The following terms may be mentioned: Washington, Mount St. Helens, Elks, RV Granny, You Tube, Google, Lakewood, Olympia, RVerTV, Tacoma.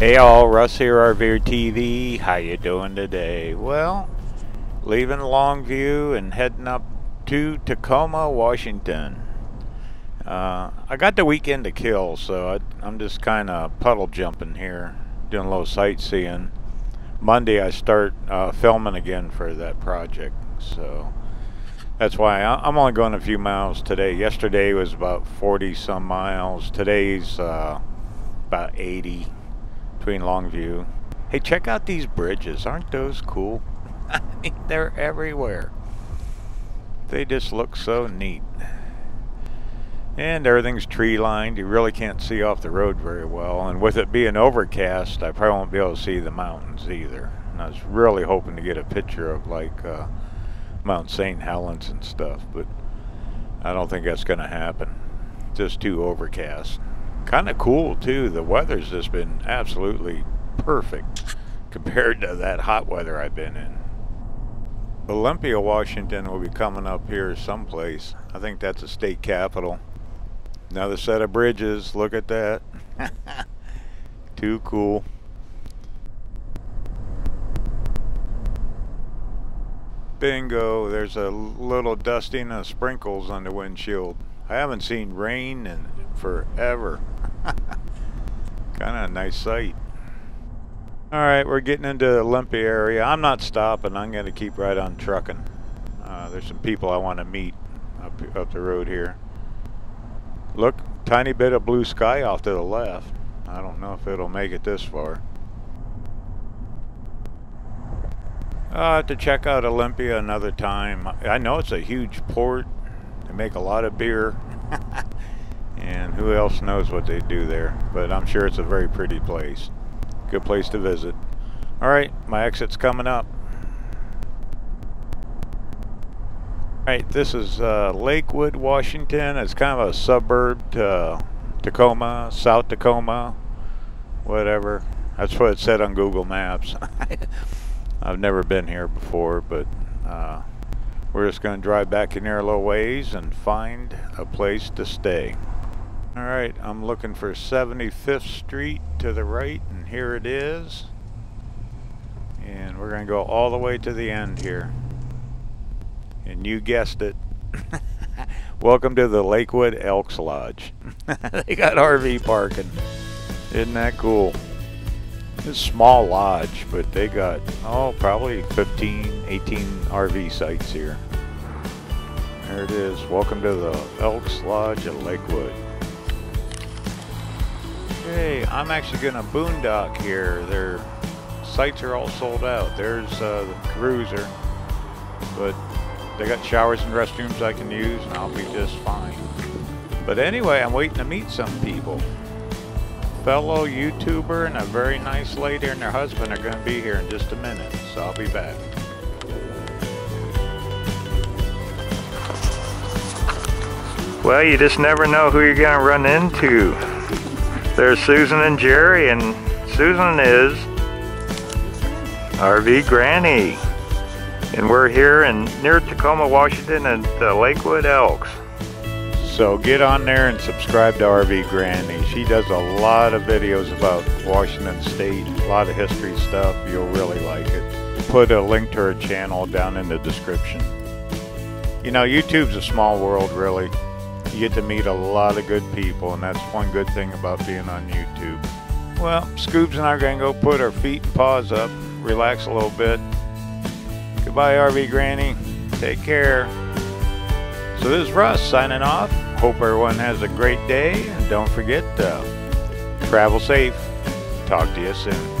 Hey all, Russ here, RVerTV. How you doing today? Well, leaving Longview and heading up to Tacoma, Washington. I got the weekend to kill, so I'm just kind of puddle jumping here, doing a little sightseeing. Monday I start filming again for that project, so that's why I'm only going a few miles today. Yesterday was about 40 some miles. Today's about 80. Between Longview. Hey, check out these bridges. Aren't those cool? I mean, they're everywhere. They just look so neat. And everything's tree lined. You really can't see off the road very well. And with it being overcast, I probably won't be able to see the mountains either. And I was really hoping to get a picture of like Mount St. Helens and stuff, but I don't think that's gonna happen. It's just too overcast. Kind of cool too, the weather's just been absolutely perfect compared to that hot weather I've been in. Olympia, Washington will be coming up here someplace. I think that's a state capital. Another set of bridges, look at that. Too cool. Bingo, there's a little dusting of sprinkles on the windshield. I haven't seen rain in forever. Kind of a nice sight. Alright, we're getting into the Olympia area. I'm not stopping. I'm going to keep right on trucking. There's some people I want to meet up the road here. Look, tiny bit of blue sky off to the left. I don't know if it'll make it this far. I'll have to check out Olympia another time. I know it's a huge port. They make a lot of beer, and who else knows what they do there, but I'm sure it's a very pretty place. Good place to visit. Alright, my exit's coming up. Alright, this is Lakewood, Washington. It's kind of a suburb to Tacoma, South Tacoma, whatever. That's what it said on Google Maps. I've never been here before, but we're just going to drive back in there a little ways and find a place to stay. Alright, I'm looking for 75th Street to the right, and here it is. And we're going to go all the way to the end here. And you guessed it. Welcome to the Lakewood Elks Lodge. They got RV parking. Isn't that cool? It's a small lodge, but they got, oh, probably 15, 18 RV sites here. There it is. Welcome to the Elks Lodge at Lakewood. Hey, I'm actually going to boondock here. Their sites are all sold out. There's the cruiser, but they got showers and restrooms I can use, and I'll be just fine. But anyway, I'm waiting to meet some people. Fellow YouTuber and a very nice lady and her husband are going to be here in just a minute, so I'll be back. Well, you just never know who you're going to run into. There's Susan and Jerry, and Susan is RV Granny, and we're here in near Tacoma, Washington at the Lakewood Elks. So get on there and subscribe to RV Granny. She does a lot of videos about Washington State, a lot of history stuff. You'll really like it. Put a link to her channel down in the description. You know, YouTube's a small world, really. You get to meet a lot of good people, and that's one good thing about being on YouTube. Well, Scoobs and I are going to go put our feet and paws up, relax a little bit. Goodbye, RV Granny. Take care. So this is Russ signing off. Hope everyone has a great day, and don't forget to travel safe. Talk to you soon.